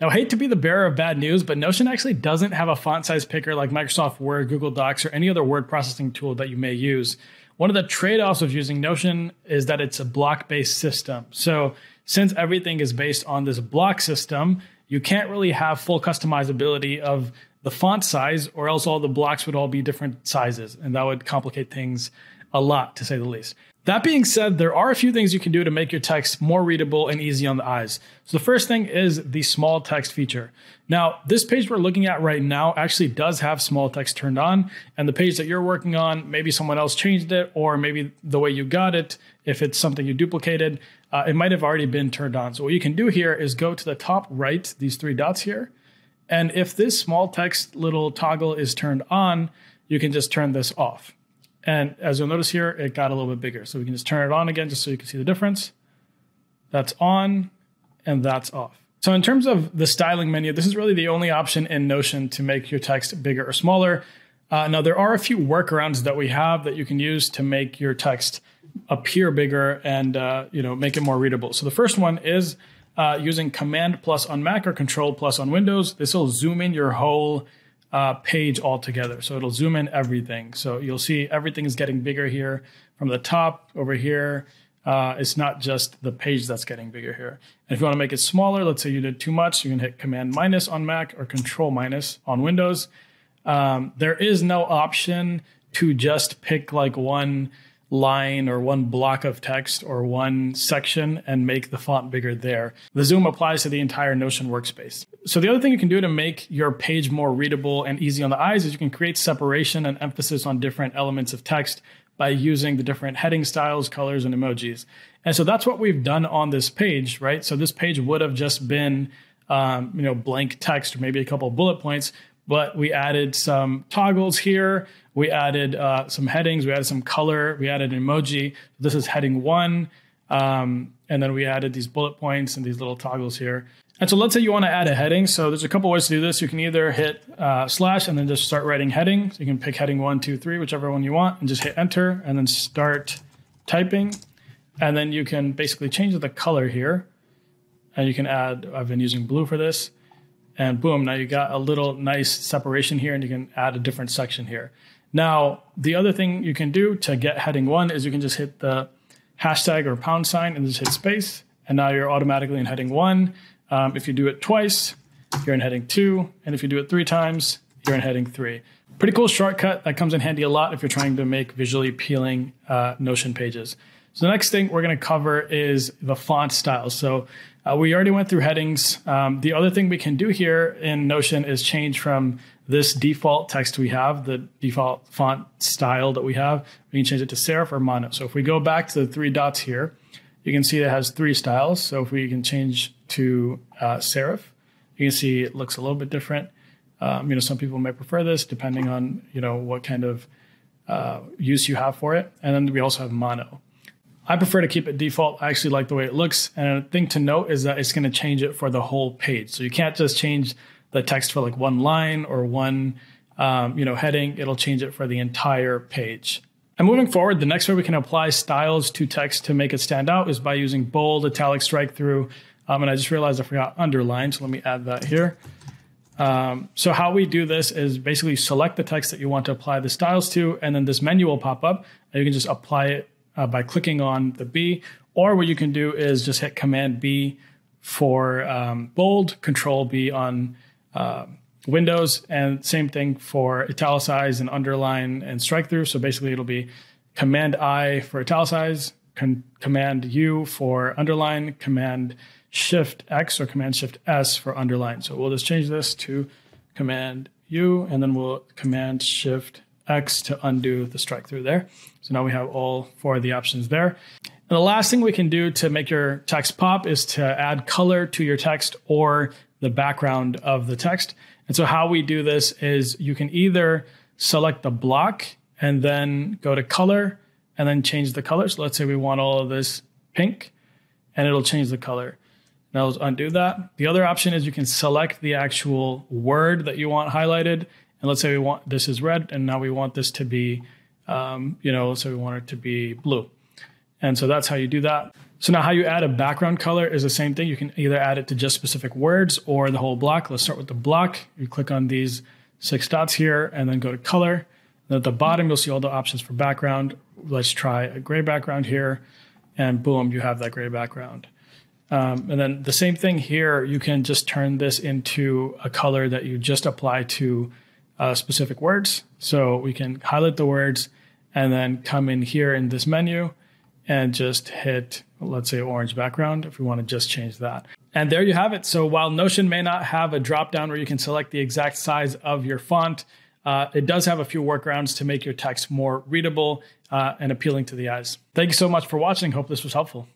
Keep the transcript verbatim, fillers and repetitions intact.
Now, I hate to be the bearer of bad news, but Notion actually doesn't have a font size picker like Microsoft Word, Google Docs, or any other word processing tool that you may use. One of the trade-offs of using Notion is that it's a block-based system. So since everything is based on this block system, you can't really have full customizability of the font size, or else all the blocks would all be different sizes, and that would complicate things a lot, to say the least. That being said, there are a few things you can do to make your text more readable and easy on the eyes. So the first thing is the small text feature. Now, this page we're looking at right now actually does have small text turned on, and the page that you're working on, maybe someone else changed it, or maybe the way you got it, if it's something you duplicated, uh, it might have already been turned on. So what you can do here is go to the top right, these three dots here, and if this small text little toggle is turned on, you can just turn this off. And as you'll notice here, it got a little bit bigger. So we can just turn it on again, just so you can see the difference. That's on and that's off. So in terms of the styling menu, this is really the only option in Notion to make your text bigger or smaller. Uh, now, there are a few workarounds that we have that you can use to make your text appear bigger and uh, you know, make it more readable. So the first one is uh, using Command plus on Mac or Control plus on Windows. This will zoom in your whole Uh, page altogether. So it'll zoom in everything. So you'll see everything is getting bigger here from the top over here. Uh, it's not just the page that's getting bigger here. And if you want to make it smaller, let's say you did too much, you can hit Command minus on Mac or Control minus on Windows. Um, there is no option to just pick like one line or one block of text or one section and make the font bigger there. The zoom applies to the entire Notion workspace. So the other thing you can do to make your page more readable and easy on the eyes is you can create separation and emphasis on different elements of text by using the different heading styles, colors, and emojis. And so that's what we've done on this page, right? So this page would have just been um, you know, blank text, or maybe a couple of bullet points, but we added some toggles here. We added uh, some headings, we added some color, we added an emoji. This is heading one. Um, and then we added these bullet points and these little toggles here. And so let's say you wanna add a heading. So there's a couple ways to do this. You can either hit uh, slash and then just start writing heading. So you can pick heading one, two, three, whichever one you want, and just hit enter and then start typing. And then you can basically change the color here. And you can add, I've been using blue for this. And boom, now you got a little nice separation here, and you can add a different section here. Now, the other thing you can do to get heading one is you can just hit the hashtag or pound sign and just hit space. And now you're automatically in heading one. Um, if you do it twice, you're in heading two. And if you do it three times, you're in heading three. Pretty cool shortcut that comes in handy a lot if you're trying to make visually appealing uh, Notion pages. So the next thing we're going to cover is the font style. So uh, we already went through headings. Um, the other thing we can do here in Notion is change from this default text we have, the default font style that we have, we can change it to serif or mono. So if we go back to the three dots here, you can see it has three styles. So if we can change to uh, serif, you can see it looks a little bit different. Um, you know, some people may prefer this depending on, you know, what kind of uh, use you have for it. And then we also have mono. I prefer to keep it default. I actually like the way it looks. And a thing to note is that it's going to change it for the whole page. So you can't just change the text for like one line or one um, you know, heading. It'll change it for the entire page. And moving forward, the next way we can apply styles to text to make it stand out is by using bold, italic, strike through. Um, and I just realized I forgot underline. So let me add that here. Um, so how we do this is basically select the text that you want to apply the styles to, and then this menu will pop up and you can just apply it Uh, by clicking on the B, or what you can do is just hit Command B for um, bold, Control B on uh, Windows, and same thing for italicize and underline and strike through. So basically it'll be Command I for italicize, con Command U for underline, Command Shift X or Command Shift S for underline. So we'll just change this to Command U, and then we'll Command Shift X to undo the strike through there. So now we have all four of the options there. And the last thing we can do to make your text pop is to add color to your text or the background of the text. And so how we do this is you can either select the block and then go to color and then change the color. So let's say we want all of this pink and it'll change the color. Now let's undo that. The other option is you can select the actual word that you want highlighted. And let's say we want, this is red, and now we want this to be, um, you know, so we want it to be blue. And so that's how you do that. So now how you add a background color is the same thing. You can either add it to just specific words or the whole block. Let's start with the block. You click on these six dots here and then go to color. And at the bottom, you'll see all the options for background. Let's try a gray background here, and boom, you have that gray background. Um, and then the same thing here, you can just turn this into a color that you just apply to uh, specific words. So we can highlight the words and then come in here in this menu and just hit, let's say, orange background if we want to just change that. And there you have it. So while Notion may not have a dropdown where you can select the exact size of your font, Uh, it does have a few workarounds to make your text more readable uh, and appealing to the eyes. Thank you so much for watching. Hope this was helpful.